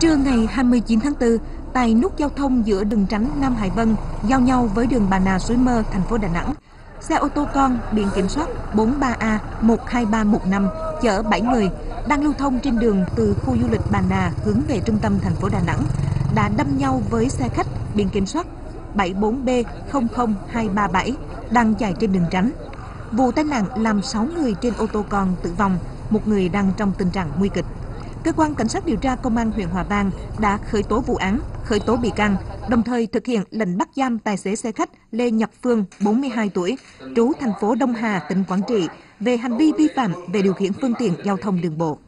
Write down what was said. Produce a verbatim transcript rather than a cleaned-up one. Trưa ngày hai mươi chín tháng tư, tại nút giao thông giữa đường tránh Nam Hải Vân giao nhau với đường Bà Nà Suối Mơ, thành phố Đà Nẵng, xe ô tô con biển kiểm soát bốn ba A một hai ba một năm chở bảy người đang lưu thông trên đường từ khu du lịch Bà Nà hướng về trung tâm thành phố Đà Nẵng đã đâm nhau với xe khách biển kiểm soát bảy bốn B không không hai ba bảy đang chạy trên đường tránh. Vụ tai nạn làm sáu người trên ô tô con tử vong, một người đang trong tình trạng nguy kịch. Cơ quan Cảnh sát điều tra Công an huyện Hòa Vang đã khởi tố vụ án, khởi tố bị can, đồng thời thực hiện lệnh bắt giam tài xế xe khách Lê Nhật Phương, bốn mươi hai tuổi, trú thành phố Đông Hà, tỉnh Quảng Trị, về hành vi vi phạm về điều khiển phương tiện giao thông đường bộ.